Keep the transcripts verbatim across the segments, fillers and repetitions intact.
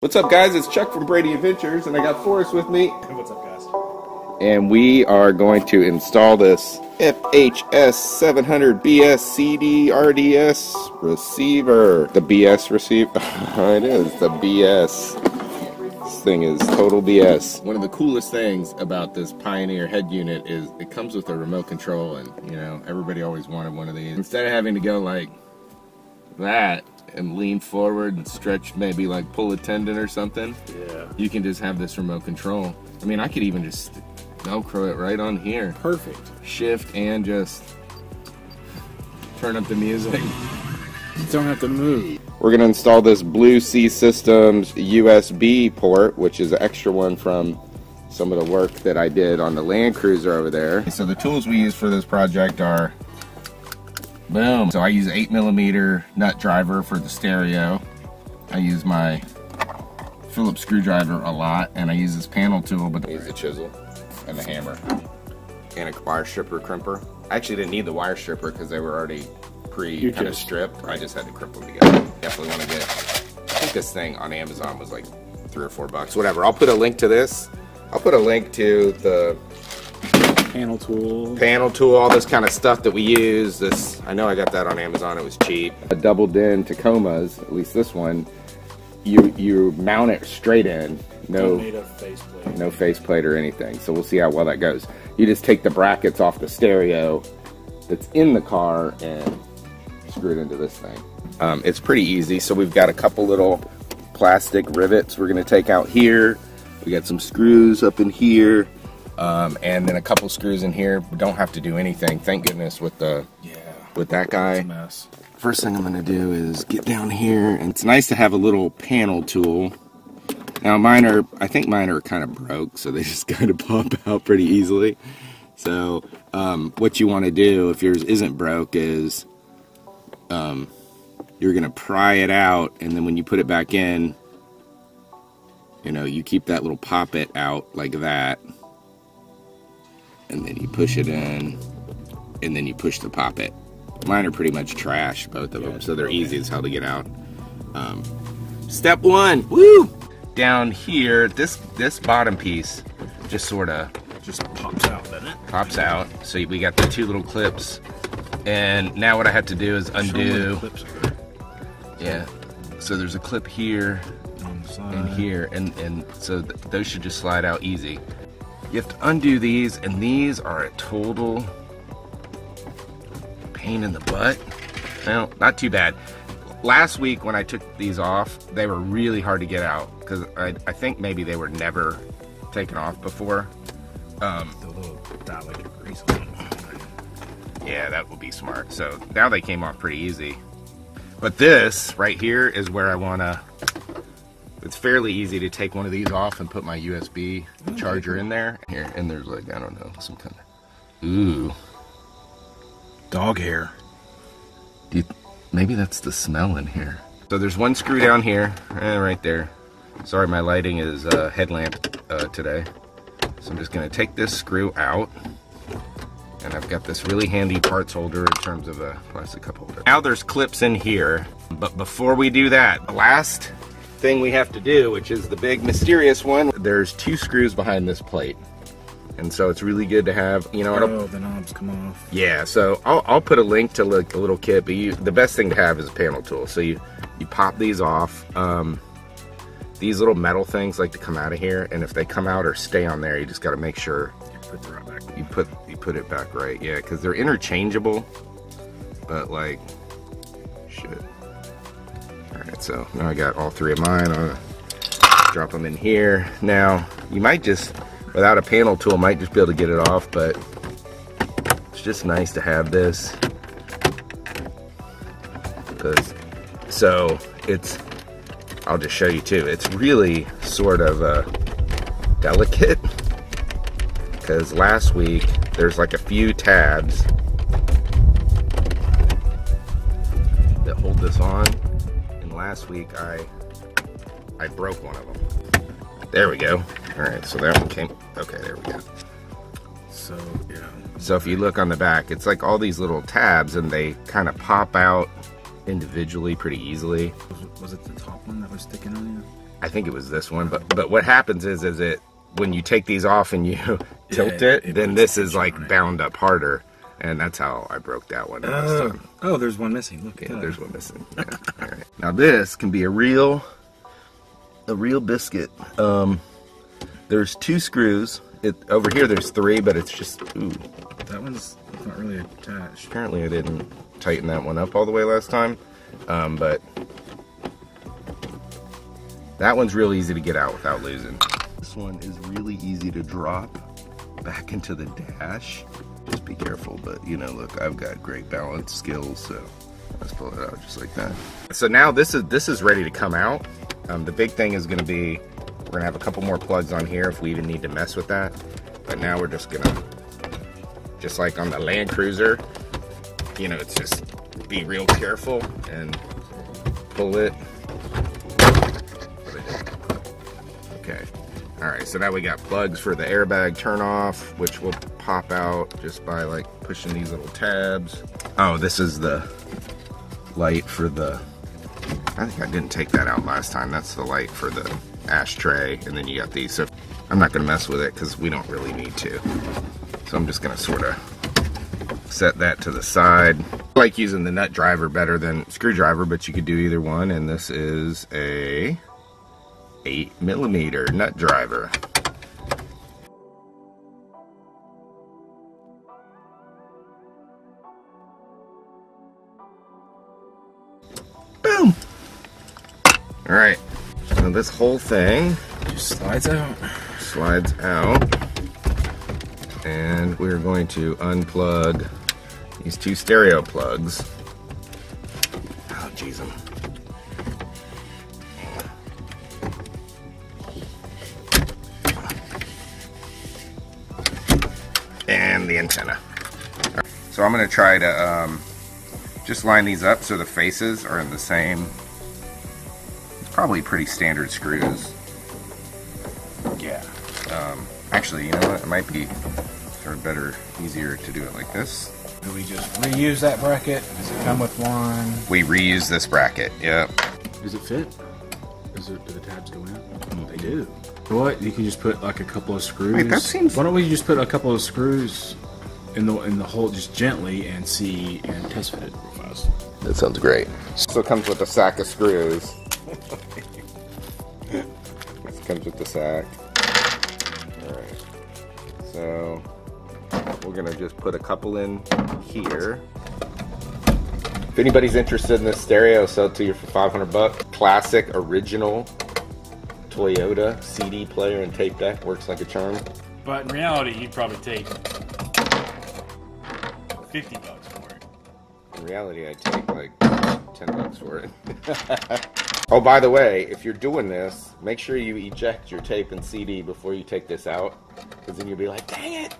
What's up, guys? It's Chuck from Brady Adventures, and I got Forrest with me. And what's up, guys? And we are going to install this F H S seven hundred B S C D R D S receiver. The B S receiver. It is. The B S. This thing is total B S. One of the coolest things about this Pioneer head unit is it comes with a remote control, and, you know, everybody always wanted one of these. Instead of having to go like that and lean forward and stretch, maybe like pull a tendon or something. Yeah. You can just have this remote control. I mean, I could even just Velcro it right on here. Perfect. Shift and just turn up the music. You don't have to move. We're gonna install this Blue Sea Systems U S B port, which is an extra one from some of the work that I did on the Land Cruiser over there. So the tools we use for this project are boom. So I use eight millimeter nut driver for the stereo. I use my Phillips screwdriver a lot, and I use this panel tool, but I use a chisel and a hammer and a wire stripper crimper. I actually didn't need the wire stripper because they were already pre kind of stripped. I just had to crimp them together. Definitely want to get, I think this thing on Amazon was like three or four bucks, whatever. I'll put a link to this. I'll put a link to the panel tool, panel tool, all this kind of stuff that we use. This, I know I got that on Amazon. It was cheap. A double den Tacomas, at least this one, you you mount it straight in, no faceplate, no faceplate or anything. So we'll see how well that goes. You just take the brackets off the stereo that's in the car and screw it into this thing. Um, it's pretty easy. So we've got a couple little plastic rivets we're going to take out here. We got some screws up in here. Um, and then a couple screws in here. We don't have to do anything, thank goodness, with the yeah, with that guy. Mess. First thing I'm gonna do is get down here, and it's nice to have a little panel tool. Now mine are, I think mine are kind of broke, so they just kind of pop out pretty easily. So um, what you want to do if yours isn't broke is um, you're gonna pry it out, and then when you put it back in, you know, you keep that little poppet out like that. And then you push it in, and then you push the poppet. Mine are pretty much trash, both of yeah, them, so they're okay. Easy as hell to get out. Um, step one, woo! Down here, this this bottom piece just sort of just pops out, doesn't it? Pops out. So we got the two little clips, and now what I have to do is undo. Yeah. So there's a clip here and here, and and so th those should just slide out easy. You have to undo these, and these are a total pain in the butt. Well, not too bad. Last week when I took these off, they were really hard to get out because I, I think maybe they were never taken off before. Um, the little dielectric grease. Yeah, that would be smart. So now they came off pretty easy. But this right here is where I want to... It's fairly easy to take one of these off and put my U S B charger in there. Here, and there's like, I don't know, some kind of... Ooh. Dog hair. Do you, maybe that's the smell in here. So there's one screw down here, eh, right there. Sorry, my lighting is uh, headlamp uh, today. So I'm just going to take this screw out. And I've got this really handy parts holder in terms of a plastic cup holder. Now there's clips in here. But before we do that, last... thing we have to do, which is the big mysterious one. There's two screws behind this plate, and so it's really good to have, you know. Oh, the knobs come off. Yeah, so I'll, I'll put a link to like a little kit, but you, the best thing to have is a panel tool. So you you pop these off. Um, these little metal things like to come out of here, and if they come out or stay on there, you just got to make sure you put it right back. You put you put it back right, yeah, because they're interchangeable. But like, shit. Alright, so now I got all three of mine. I'll drop them in here. Now, you might just, without a panel tool, might just be able to get it off, but it's just nice to have this. So, it's, I'll just show you too, it's really sort of uh, delicate, because last week there's like a few tabs that hold this on. Last week I I broke one of them. There we go. All right, so that one came. Okay, there we go. So yeah. So if you look on the back, it's like all these little tabs, and they kind of pop out individually pretty easily. Was it the top one that was sticking on you? I think it was this one, but but what happens is is it when you take these off and you tilt yeah, it, it then this is like bound up harder, and that's how I broke that one. Uh, time. Oh, there's one missing. Look, yeah, there's one missing. Yeah. All right. Now this can be a real a real biscuit. Um, there's two screws. It, over here there's three, but it's just ooh. That one's not really attached. Apparently I didn't tighten that one up all the way last time, um, but that one's real easy to get out without losing. This one is really easy to drop back into the dash. Just be careful, but you know, look, I've got great balance skills, so let's pull it out just like that. So now this is this is ready to come out. Um, the big thing is going to be we're going to have a couple more plugs on here if we even need to mess with that, but now we're just going to, just like on the Land Cruiser, you know, it's just be real careful and pull it. Okay. All right. So now we got plugs for the airbag turn off, which will pop out just by like pushing these little tabs. Oh, this is the light for the, I think I didn't take that out last time. That's the light for the ashtray. And then you got these. So I'm not going to mess with it because we don't really need to. So I'm just going to sort of set that to the side. I like using the nut driver better than screwdriver, but you could do either one. And this is a eight millimeter nut driver. Boom. All right. So this whole thing just slides out. Slides out. And we're going to unplug these two stereo plugs. Oh, jeez. And the antenna. So I'm going to try to um, just line these up so the faces are in the same. It's probably pretty standard screws. Yeah. Um, actually, you know what? It might be sort of better, easier to do it like this. Do we just reuse that bracket? Does it come with one? We reuse this bracket. Yep. Does it fit? Does it, do the tabs go in? Mm-hmm. They do. What? You can just put like a couple of screws. Wait, that seems... Why don't we just put a couple of screws in the in the hole just gently and see and test fit it real fast. That sounds great. So it comes with a sack of screws. It comes with the sack. All right. So we're gonna just put a couple in here. If anybody's interested in this stereo, sell it to you for five hundred bucks. Classic original Toyota C D player and tape deck, works like a charm. But in reality, you'd probably take fifty bucks for it. In reality, I'd take like ten bucks for it. Oh, by the way, if you're doing this, make sure you eject your tape and C D before you take this out, because then you'll be like, dang it!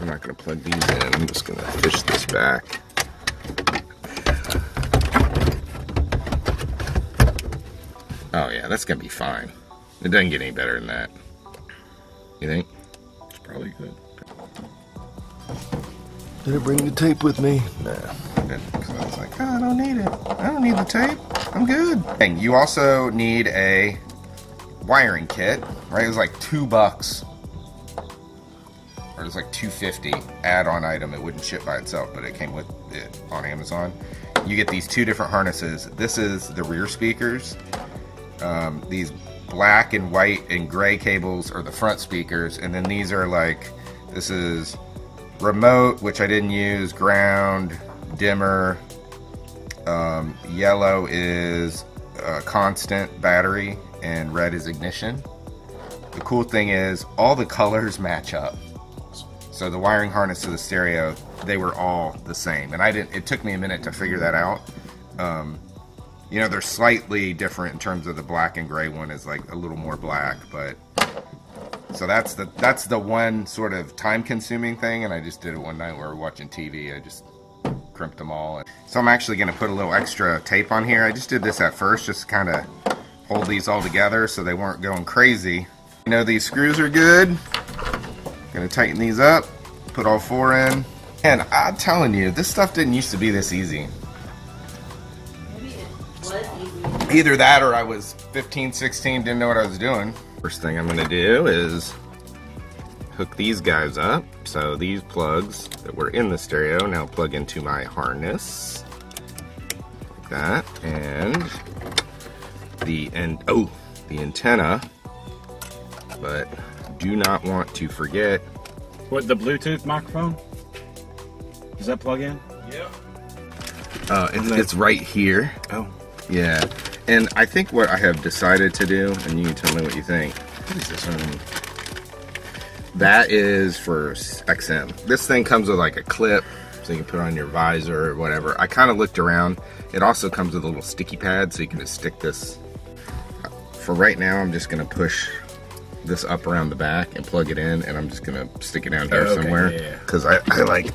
I'm not gonna plug these in, I'm just gonna fish this back. Oh yeah, that's gonna be fine. It doesn't get any better than that. You think? It's probably good. Did I bring the tape with me? Nah. Because I was like, oh, I don't need it. I don't need the tape. I'm good. And you also need a wiring kit, right? It was like two bucks. Or it was like two fifty add-on item. It wouldn't ship by itself, but it came with it on Amazon. You get these two different harnesses. This is the rear speakers. Um, these black and white and gray cables are the front speakers, and then these are like, this is remote, which I didn't use, ground, dimmer, um, yellow is uh, constant battery, and red is ignition. The cool thing is all the colors match up. So the wiring harness to the stereo, they were all the same, and I didn't, it took me a minute to figure that out. Um, You know, they're slightly different in terms of the black and gray one is like a little more black, but so that's the that's the one sort of time-consuming thing, and I just did it one night where we were watching T V. I just crimped them all. So I'm actually going to put a little extra tape on here. I just did this at first just to kind of hold these all together so they weren't going crazy. You know, these screws are good. Going to tighten these up, put all four in. And I'm telling you, this stuff didn't used to be this easy. either that or I was fifteen, sixteen, didn't know what I was doing. First thing I'm gonna do is hook these guys up. So these plugs that were in the stereo now plug into my harness. Like that, and the, and oh, the antenna. But do not want to forget. What, the Bluetooth microphone? Does that plug in? Yeah. Uh, it's, it's right here. Oh. Yeah. And I think what I have decided to do, and you can tell me what you think. What is this one? That is for X M. This thing comes with like a clip, so you can put it on your visor or whatever. I kind of looked around. It also comes with a little sticky pad, so you can just stick this. For right now, I'm just going to push this up around the back and plug it in, and I'm just going to stick it down here oh, okay. somewhere. Because yeah, yeah. I, I like...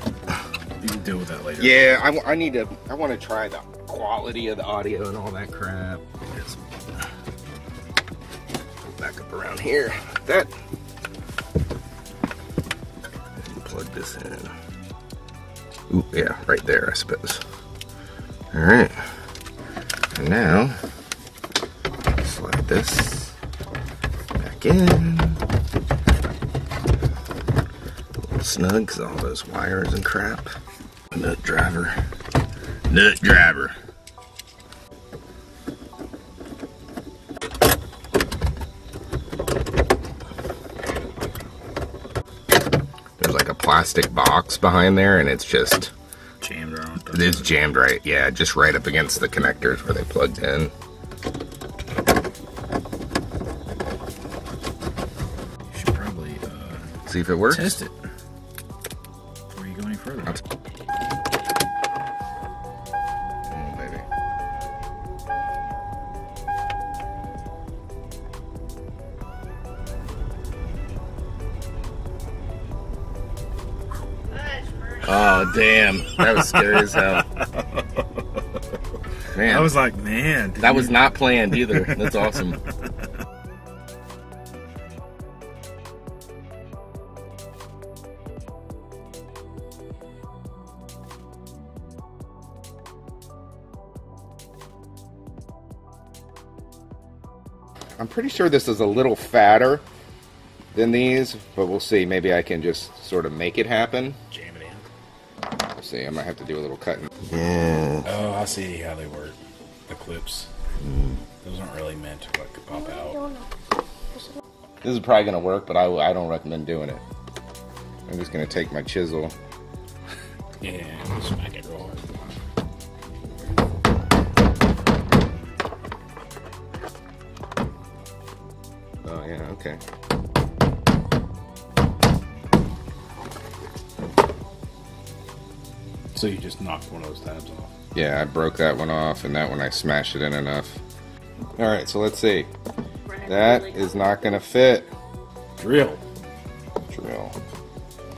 You can deal with that later. Yeah, I, I need to... I want to try the quality of the audio and all that crap. Just back up around here. Like that. And plug this in. Ooh, yeah, right there, I suppose. Alright. And now, slide this back in. A little snug, because all those wires and crap. Nut driver. Nut driver. There's like a plastic box behind there, and it's just jammed around. It's jammed right, yeah, just right up against the connectors where they plugged in. You should probably uh, see if it works. Test it. Before you go any further. Oh, damn. That was scary as hell. Man. I was like, man. Dude. That was not planned either. That's awesome. I'm pretty sure this is a little fatter than these, but we'll see. Maybe I can just sort of make it happen. See, I might have to do a little cutting. Yeah. Oh, I see how they work. The clips. Mm. Those aren't really meant to like pop out. This is probably gonna work, but I, I don't recommend doing it. I'm just gonna take my chisel. Yeah, smack it real hard. Oh yeah, okay. So you just knocked one of those tabs off. Yeah, I broke that one off, and that one I smashed it in enough. All right, so let's see. That is not going to fit. Drill. Drill.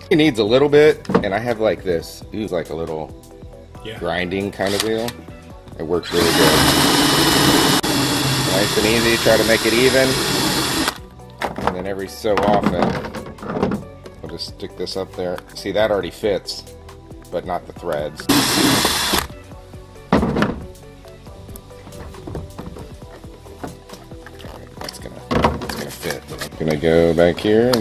It needs a little bit, and I have like this. It's like a little yeah. grinding kind of wheel. It works really good. Nice and easy. Try to make it even. And then every so often, I'll just stick this up there. See, that already fits. But not the threads. That's gonna, that's gonna fit. I'm gonna go back here.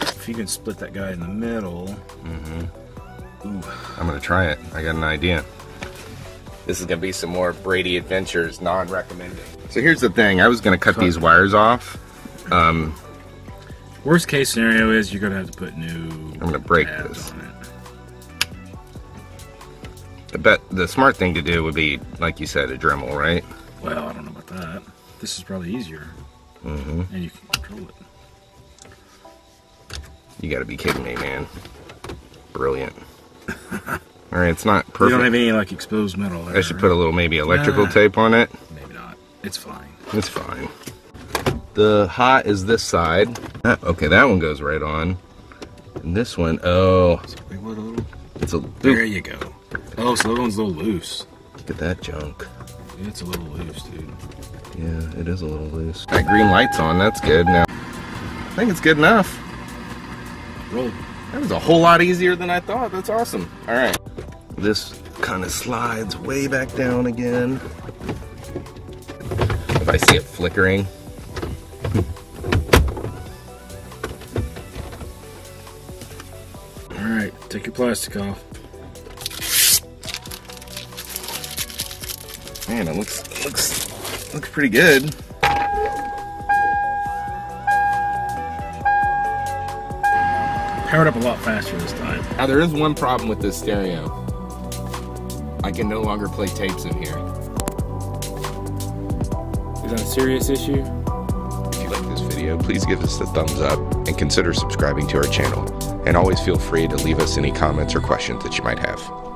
If you can split that guy in the middle. Mm-hmm. Ooh. I'm gonna try it. I got an idea. This is gonna be some more Brady Adventures non-recommended. So here's the thing. I was gonna cut Fun. these wires off. Um, Worst case scenario is you're gonna have to put new. I'm gonna break this. On it. I bet the smart thing to do would be, like you said, a Dremel, right? Well, I don't know about that. This is probably easier. Mm-hmm. And you can control it. You gotta be kidding me, man. Brilliant. Alright, it's not perfect. You don't have any, like, exposed metal there. I should put a little, maybe, electrical nah, tape on it. Maybe not. It's fine. It's fine. The hot is this side. Ah, okay, that one goes right on. And this one, oh. Wait, what, a little? It's a, there you go. Oh, so that one's a little loose. Look at that junk. Yeah, it's a little loose, dude. Yeah, it is a little loose. That green light's on. That's good. Now, I think it's good enough. Roll. That was a whole lot easier than I thought. That's awesome. All right. This kind of slides way back down again. I see it flickering. All right, take your plastic off. Man, it looks looks looks pretty good. Powered up a lot faster this time. Now there is one problem with this stereo. I can no longer play tapes in here. Is that a serious issue? If you like this video, please give us a thumbs up and consider subscribing to our channel. And always feel free to leave us any comments or questions that you might have.